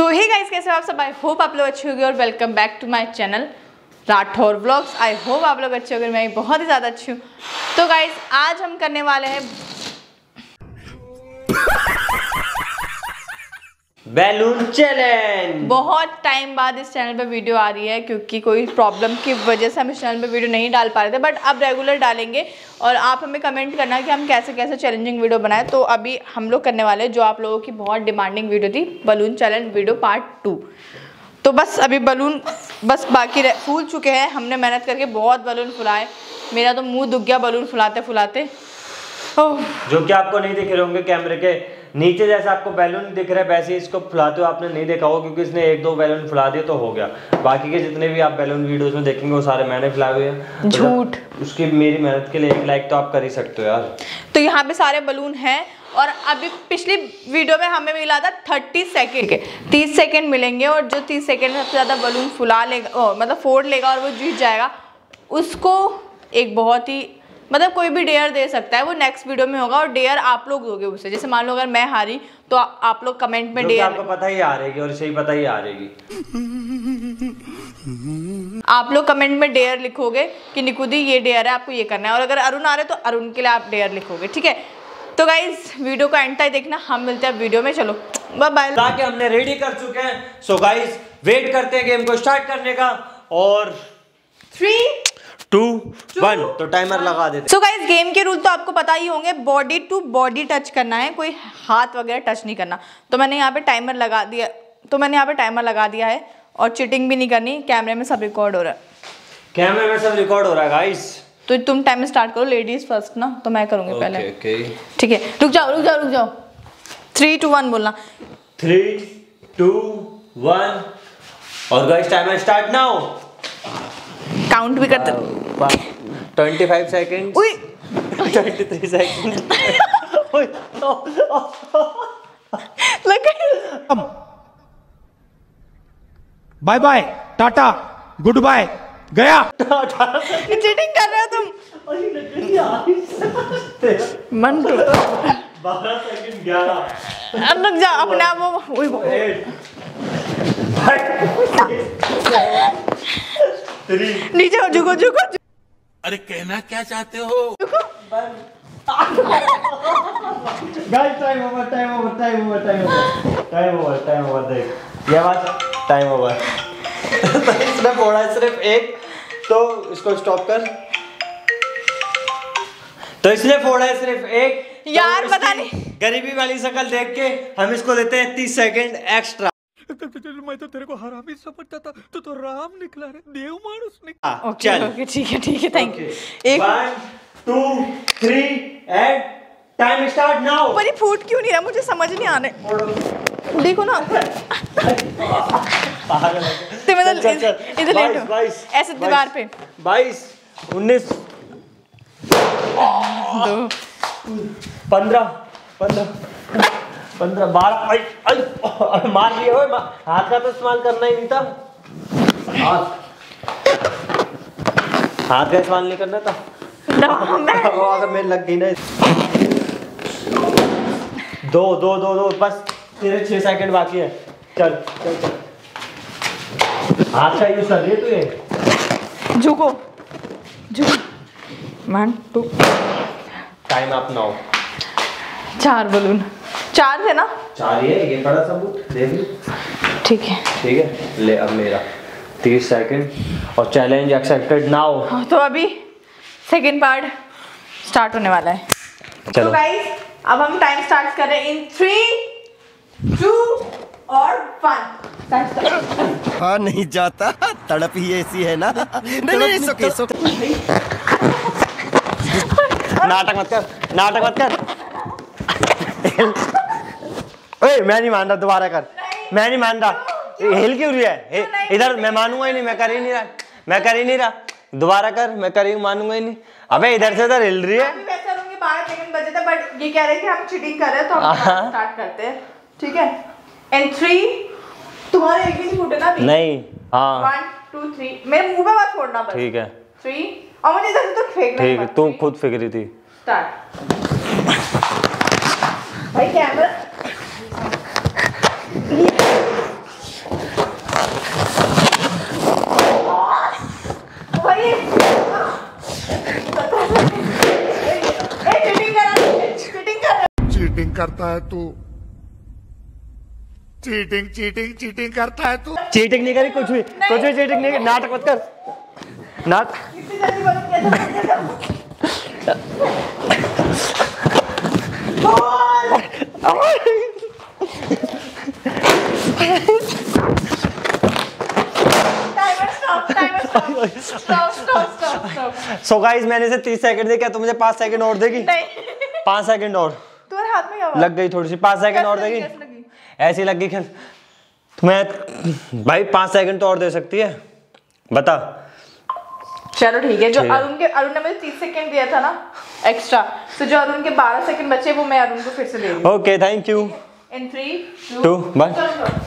सो hey guys, कैसे हो आप सब? आई होप आप लोग अच्छे होंगे और welcome back to my channel Rathore blogs. I hope आप लोग अच्छे होंगे, मैं बहुत ही ज़्यादा अच्छी हूँ। तो गाइस आज हम करने वाले हैं बैलून चैलेंज। बहुत टाइम बाद इस चैनल पे वीडियो आ रही है क्योंकि कोई प्रॉब्लम की वजह से हम इस चैनल पे वीडियो नहीं डाल पा रहे थे, बट अब रेगुलर डालेंगे। और आप हमें कमेंट करना कि हम कैसे कैसे चैलेंजिंग वीडियो बनाए। तो अभी हम लोग करने वाले जो आप लोगों की बहुत डिमांडिंग वीडियो थी, बैलून चैलेंज वीडियो पार्ट 2। तो बस अभी बैलून बस बाकी फूल चुके हैं। हमने मेहनत करके बहुत बैलून फुलाए, मेरा तो मुँह दुख गया बैलून फुलाते फुलाते। जो कि आपको नहीं दिख रहे होंगे कैमरे के नीचे, जैसे आपको बैलून दिख रहा है वैसे इसको फुलाते हुए आपने नहीं देखा होगा क्योंकि इसने 1-2 बैलून फुला दिए तो हो गया। बाकी के जितने भी आप बैलून वीडियोस में देखेंगे वो सारे मैंने फुलाए हुए हैं। झूठ, उसकी मेरी मेहनत के लिए 1 लाइक तो आप कर ही सकते हो यार। तो यहाँ पे सारे बैलून हैं और अभी पिछली वीडियो में हमें मिला था 30 सेकेंड के 30 सेकेंड मिलेंगे, और जो 30 सेकेंड में सबसे ज़्यादा बैलून फुला लेगा मतलब फोड़ लेगा और वो जीत जाएगा, उसको एक बहुत ही मतलब कोई भी डेयर दे सकता है। वो नेक्स्ट वीडियो में होगा और डेयर आप लोग दोगे उसे। जैसे मान लो अगर मैं हारी तो आप लोग कमेंट में डेयर, आपको पता ही हारेगी और सही पता ही हारेगी। आप लोग कमेंट में डेयर लिखोगे कि निकुदी ये डेयर है, आपको ये करना है। और अगर अरुण आ रहे तो अरुण के लिए आप डेयर लिखोगे, ठीक है? तो गाइज वीडियो को एंड तक देखना, हम मिलते हैं वीडियो में। चलो बाय बाय। ताकि हमने रेडी कर चुके हैं, सो गाइज वेट करते हैं गेम को स्टार्ट करने का। और 3, 2, 1 तो टाइमर लगा देते हैं। सो गाइस गेम के रूल तो आपको पता ही होंगे, बॉडी टू बॉडी टच करना है, कोई हाथ वगैरह टच नहीं करना। तो मैंने यहाँ पे टाइमर लगा दिया है। और चीटिंग भी नहीं करनी, कैमरे में सब रिकॉर्ड हो रहा है गाइस। तो तुम टाइम स्टार्ट करो, लेडीज फर्स्ट ना, तो मैं करूंगी पहले, ठीक है? रुक जाओ 3, 2, 1 बोलना। 3, 2, 1 और guys timer start now. Count भी करते 25 second, 23 second. Bye bye, tata, goodbye, गया। चीटिंग कर रहे हो तुम। मन 12 सेकंड 11। अब लग जा अपने आप वो नीचे हो। झुको। अरे कहना क्या चाहते हो? टाइम ओवर देख, ये बात टाइम ओवर। इसने फोड़ा सिर्फ 1, तो इसको स्टॉप कर। तो इसने फोड़ा है सिर्फ 1 यार, पता नहीं। गरीबी वाली शक्ल देख के हम इसको देते हैं 30 सेकंड एक्स्ट्रा। मैं तो तेरे को हरामी समझता था, तू तो राम निकला रे, देव मानुस निकला। ओके ठीक है thank you. 1, 2, 3 and time start now. पर ये फूट क्यों नहीं रहा, मुझे समझ नहीं आ रहा। देखो ना तो मतलब इधर लेट हो ऐसे दीवार पे। 22, 19, 15, 12 मार लिए। हाथ का तो इस्तेमाल करना ही नहीं था, हाथ का इस्तेमाल नहीं करना था। अगर मेरे लग गई ना दो, बस तेरे 6 सेकंड बाकी है। चल हाथ का यूज कर रही है तू। झुको। 1, 2 टाइम अप नाउ। 4 बलून 4 थे ना, 4 ही है ये बड़ा सबूत दे दो, ठीक है ले। अब मेरा 30 सेकंड और चैलेंज एक्सेप्टेड नाउ। तो अभी सेकंड पार्ट स्टार्ट होने वाला है। चलो तो गाइस अब हम टाइम स्टार्ट कर रहे हैं इन 3, 2 और 1। हाँ नहीं जाता, तड़प ही ऐसी है ना। नहीं नाटक मत कर ओए मैं नहीं मान रहा, दोबारा कर। मैं नहीं मान रहा। हिल क्यों रही है इधर? मैं मानूंगा ही नहीं, मैं कर ही नहीं रहा। दोबारा कर। मैं कर ही मानूंगा ही नहीं। अबे इधर से उधर हिल रही है। अभी वैसे करूंगी। 12 सेकंड बचे थे, बट ये कह रहे हैं कि हम चीटिंग कर रहे हैं, तो हम स्टार्ट करते हैं, ठीक है? एंड 3 तुम्हारे एक भी फूटे ना नहीं। हां 1, 2, 3 मेरे मुंह पे मत फोड़ना बस, ठीक है? 3 और मुझे इधर से तो फेंकना, ठीक है? तू खुद फेंक रही थी। स्टार्ट भाई कैमरा। करता है तू, चीटिंग चीटिंग चीटिंग करता है तू। चीटिंग नहीं करी, कुछ भी चीटिंग नहीं, नाटक मत कर So guys, मैंने इसे 30 सेकंड दे, क्या तुम मुझे 5 सेकंड और देगी? नहीं, 5 सेकंड और। तुम्हारे हाथ में क्या लग गई थोड़ी सी, 5 सेकंड और देगी। ऐसी लग गई खेल तुम्हें भाई, 5 सेकंड तो और दे सकती है, बता। चलो ठीक है, जो अरुण के, अरुण ने मुझे 30 सेकंड दिया था ना एक्स्ट्रा, तो जो अरुण के 12 सेकंड बचे वो मैं अरुण को फिर से दे दूंगी। Okay thank you. In 3 2 1 bye.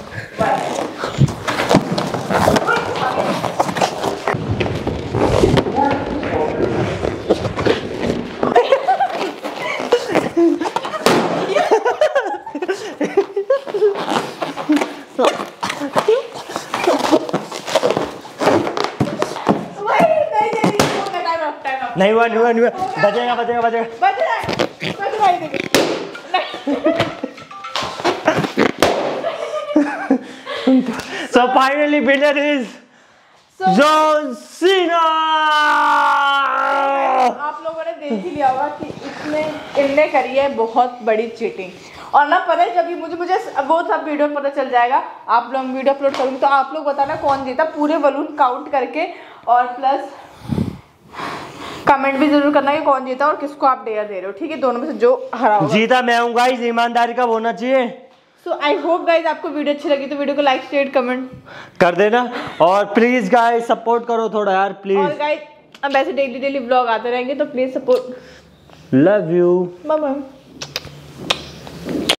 नहीं हुआ, नहीं हुआ, नहीं हुआ, बचेगा बचेगा बचेगा, बच रहा है, बच रहा है। So finally winner is John Cena। आप लोगों ने देख ही लिया होगा कि इनने करी है बहुत बड़ी चीटिंग। और ना पता है, जब भी मुझे वो सब वीडियो पता चल जाएगा, आप लोग वीडियो अपलोड करूँगी तो आप लोग बताना कौन जीता, पूरे बलून काउंट करके, और प्लस कमेंट भी जरूर करना कि कौन जीता और किसको आप डेयर दे रहे हो। ठीक है, दोनों में से जो हरा होगा जीता मैं हूँ गाइस, ईमानदारी का होना चाहिए। सो आई होप गाइस आपको वीडियो अच्छी लगी तो वीडियो को लाइक शेयर कमेंट कर देना, और प्लीज गाइस सपोर्ट करो थोड़ा यार प्लीज। और गाइस अब ऐसे डेली डेली व्लॉग आते रहेंगे तो please support. Love you mamma.